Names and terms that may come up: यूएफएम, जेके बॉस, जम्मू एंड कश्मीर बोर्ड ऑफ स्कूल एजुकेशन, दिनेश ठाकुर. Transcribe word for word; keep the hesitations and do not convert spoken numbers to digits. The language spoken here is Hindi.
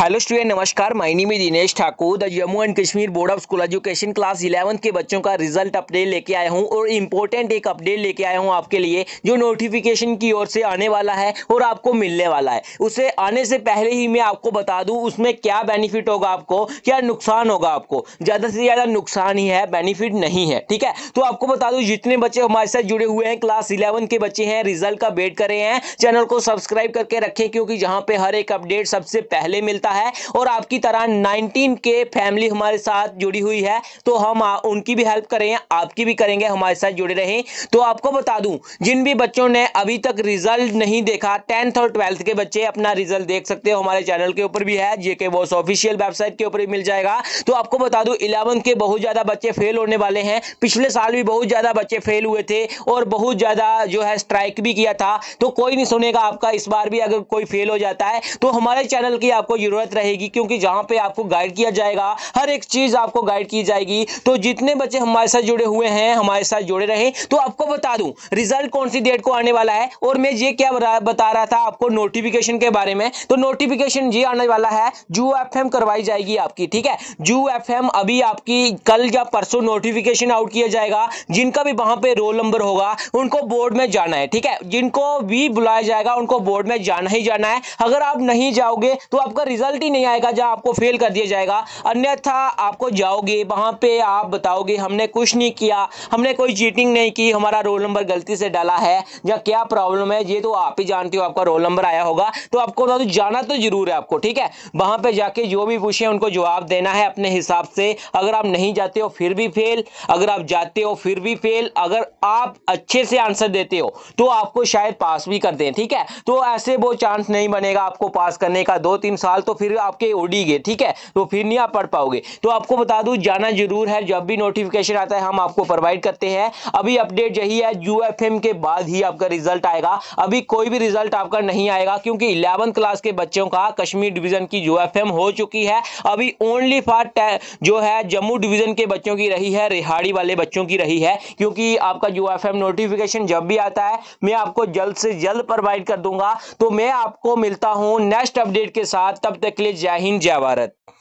हेलो स्टूडेंट, नमस्कार। My name is दिनेश ठाकुर। The जम्मू एंड कश्मीर बोर्ड ऑफ स्कूल एजुकेशन class eleventh के बच्चों का रिजल्ट अपडेट लेके आया हूं और इम्पोर्टेंट एक अपडेट लेके आया हूं आपके लिए, जो नोटिफिकेशन की ओर से आने वाला है और आपको मिलने वाला है। उसे आने से पहले ही मैं आपको बता दूं उसमें क्या बेनिफिट होगा, आपको क्या नुकसान होगा। आपको ज़्यादा से ज़्यादा नुकसान ही है, बेनिफिट नहीं है, ठीक है। तो आपको बता दूँ जितने बच्चे हमारे साथ जुड़े हुए हैं, क्लास इलेवन के बच्चे हैं, रिजल्ट का वेट कर रहे हैं, चैनल को सब्सक्राइब करके रखें, क्योंकि जहाँ पर हर एक अपडेट सबसे पहले मिलता है। और आपकी तरह उन्नीस के फैमिली हमारे साथ जुड़ी हुई है, तो हम उनकी भी हेल्प करें, आपकी भी करेंगे, हमारे साथ जुड़े रहें। तो आपको बता दूं, जिन भी बच्चों ने अभी तक रिजल्ट नहीं देखा, टेंथ और ट्वेल्थ के बच्चे अपना रिजल्ट देख सकते हो, हमारे चैनल के ऊपर भी है, जेके बॉस ऑफिशियल वेबसाइट के ऊपर भी मिल जाएगा। तो आपको बता दूं इलेवंथ के बहुत ज्यादा बच्चे फेल होने वाले हैं। पिछले साल भी बहुत ज्यादा बच्चे फेल हुए थे और बहुत ज्यादा जो है स्ट्राइक भी किया था। तो कोई नहीं सुनेगा आपका। इस बार भी अगर कोई फेल हो जाता है तो हमारे चैनल की आपको जरूरत रहेगी, क्योंकि जहां पे आपको गाइड किया जाएगा, हर एक चीज आपको गाइड की जाएगी। तो जितने बच्चे हमारे साथ जुड़े हुए हैं, हमारे साथ जुड़े रहे। तो आपको बता दूं रिजल्ट कौन सी डेट को आने वाला है, और मैं ये क्या बता रहा था आपको नोटिफिकेशन के बारे में। तो नोटिफिकेशन ये आने वाला है, यूएफएम करवाई जाएगी आपकी, ठीक है। यूएफएम अभी आपकी कल या परसों नोटिफिकेशन आउट किया जाएगा। जिनका भी वहां पर रोल नंबर होगा उनको बोर्ड में जाना है, ठीक है। जिनको भी बुलाया जाएगा उनको बोर्ड में जाना ही जाना है। अगर आप नहीं जाओगे तो आपका रिजल्ट ही नहीं आएगा, जहां आपको फेल कर दिया जाएगा। अन्यथा आपको जाओगे, वहां पे आप बताओगे हमने कुछ नहीं किया, हमने कोई चीटिंग नहीं की, हमारा रोल नंबर गलती से डाला है, या क्या प्रॉब्लम है ये तो आप ही जानते हो, आपका रोल नंबर आया होगा। तो आपको तो जाना तो जरूर है आपको, ठीक है। वहां पे जाके जो भी पूछे उनको जवाब देना है अपने हिसाब से। अगर आप नहीं जाते हो फिर भी फेल, अगर आप जाते हो फिर भी फेल, अगर आप अच्छे से आंसर देते हो तो आपको शायद पास भी कर दें, ठीक है। तो ऐसे वो चांस नहीं बनेगा आपको पास करने का, दो तीन साल तो फिर आपके ओडी गए, ठीक है। तो फिर नहीं आप पढ़ पाओगे। तो आपको बता दूं जाना जरूर है। जब भी नोटिफिकेशन आता है हम आपको प्रोवाइड करते हैं। अभी अपडेट यही है, यूएफएम के बाद ही आपका रिजल्ट आएगा। अभी कोई भी रिजल्ट आपका नहीं आएगा, क्योंकि इलेवंथ क्लास के बच्चों का कश्मीर डिवीजन की यूएफएम हो चुकी है। अभी ओनली फॉर जो है जम्मू डिवीजन के बच्चों की रही है, रिहाड़ी वाले बच्चों की रही है। क्योंकि आपका यूएफएम नोटिफिकेशन जब भी आता है मैं आपको जल्द से जल्द प्रोवाइड कर दूंगा। तो मैं आपको मिलता हूं नेक्स्ट अपडेट के साथ, तब तक के लिए जय हिंद, जय भारत।